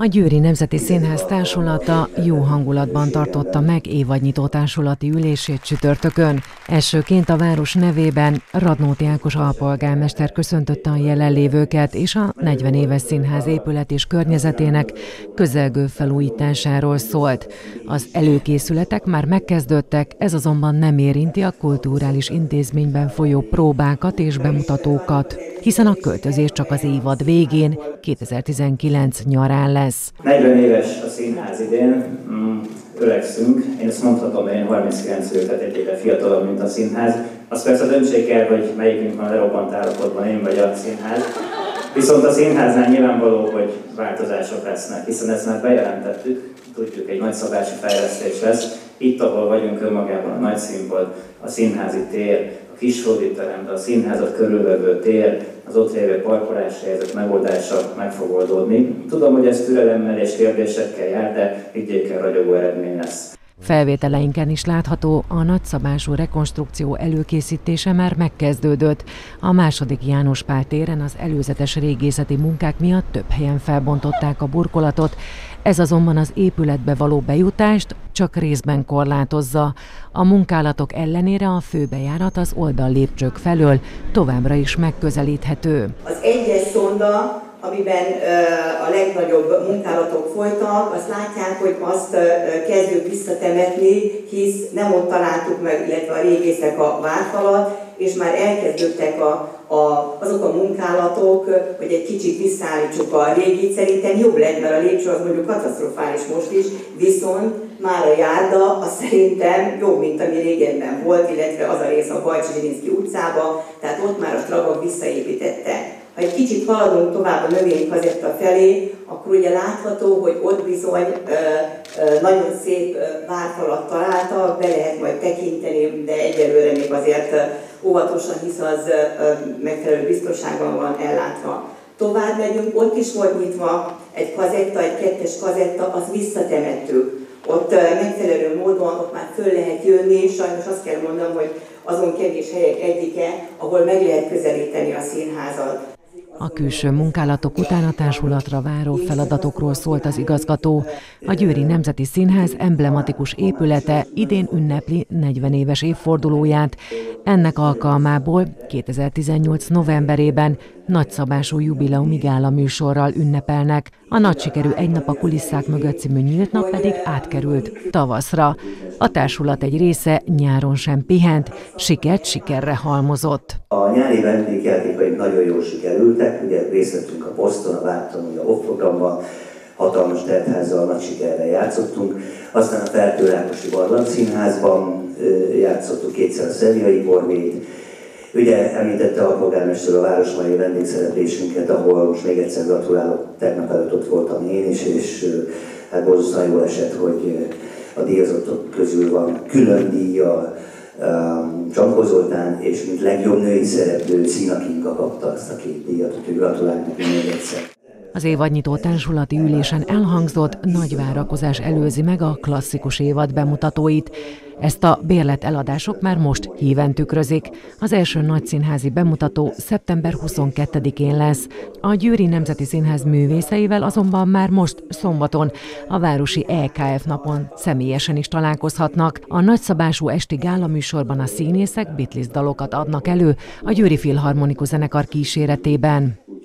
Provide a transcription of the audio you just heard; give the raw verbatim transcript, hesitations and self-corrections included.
A Győri Nemzeti Színház társulata jó hangulatban tartotta meg évadnyitó társulati ülését csütörtökön. Elsőként a város nevében Radnóti Ákos alpolgármester köszöntötte a jelenlévőket és a negyven éves színház épület és környezetének közelgő felújításáról szólt. Az előkészületek már megkezdődtek, ez azonban nem érinti a kulturális intézményben folyó próbákat és bemutatókat, hiszen a költözés csak az évad végén, kétezer-tizenkilenc nyarán lesz. negyven éves a színház idén, mm, öregszünk. Én ezt mondhatom, hogy én harminckilenc éve, tehát egy éve fiatalabb, mint a színház. Azt persze döntsék el, hogy melyikünk van lerobbant állapotban, én vagy a színház. Viszont a színháznál nyilvánvaló, hogy változások lesznek, hiszen ezt már bejelentettük, tudjuk, egy nagyszabású fejlesztés lesz. Itt, ahol vagyunk önmagában, a nagy színpad, a színházi tér, a Kisfódi terem, de a színházat körülvevő tér, az ott lévő parkolás helyzet megoldása meg fog oldódni. Tudom, hogy ez türelemmel és kérdésekkel jár, de vigyéken ragyogó eredmény lesz. Felvételeinken is látható, a nagyszabású rekonstrukció előkészítése már megkezdődött. A második János Pál téren az előzetes régészeti munkák miatt több helyen felbontották a burkolatot, ez azonban az épületbe való bejutást csak részben korlátozza. A munkálatok ellenére a főbejárat az oldal lépcsők felől továbbra is megközelíthető. Az egyes szonda, amiben a legnagyobb munkálatok folytak, azt látják, hogy azt kezdjük visszatemetni, hisz nem ott találtuk meg, illetve a régészek a várfalat, és már elkezdődtek a, a, azok a munkálatok, hogy egy kicsit visszaállítsuk a régit. Szerintem jobb lett, mert a lépcső az mondjuk katasztrofális most is, viszont már a járda az szerintem jobb, mint ami régebben volt, illetve az a rész a Bajcsi-Zsilinszki utcába, tehát ott már a Strabag visszaépítette. Ha egy kicsit haladunk tovább a növénykazetta felé, akkor ugye látható, hogy ott bizony ö, ö, nagyon szép várfalat találtak, be lehet majd tekinteni, de egyelőre még azért óvatosan, hisz az ö, megfelelő biztonságban van ellátva. Tovább megyünk, ott is volt nyitva egy kazetta, egy kettes kazetta, azt visszatemettük. Ott megfelelő módon ott már föl lehet jönni, sajnos azt kell mondanom, hogy azon kevés helyek egyike, ahol meg lehet közelíteni a színházat. A külső munkálatok után a társulatra váró feladatokról szólt az igazgató. A Győri Nemzeti Színház emblematikus épülete idén ünnepli negyven éves évfordulóját. Ennek alkalmából kétezer-tizennyolc novemberében nagyszabású jubileumi gála műsorral ünnepelnek. A nagy sikerű Egy nap a kulisszák mögött című nyílt nap pedig átkerült tavaszra. A társulat egy része nyáron sem pihent, sikert sikerre halmozott. A nyári vendégjátékaink nagyon jól sikerültek, ugye részt vettünk a Boston, a Várton, ugye a Off programban, hatalmas teltházzal nagy sikerrel játszottunk. Aztán a Fertő Rákosi Barlangszínházban játszottuk kétszer a Szerjai Korvét. Ugye említette a polgármester a városmai vendégszereplésünket, ahol most még egyszer gratulálok, tegnap előtt ott voltam én is, és hát borzasztóan jól esett, hogy a díjazottok közül van külön díja, um, Csankó Zoltán, és mint legjobb női szereplő Szina Kinga kapta azt a két díjat, úgyhogy gratulálok neki még egyszer. Az évadnyitó társulati ülésen elhangzott, nagy várakozás előzi meg a klasszikus évad bemutatóit. Ezt a bérlet eladások már most híven tükrözik. Az első nagyszínházi bemutató szeptember huszonkettedikén lesz. A Győri Nemzeti Színház művészeivel azonban már most szombaton, a Városi E K F-napon személyesen is találkozhatnak. A nagyszabású esti gálaműsorban a színészek Beatles dalokat adnak elő a Győri Filharmonikus Zenekar kíséretében.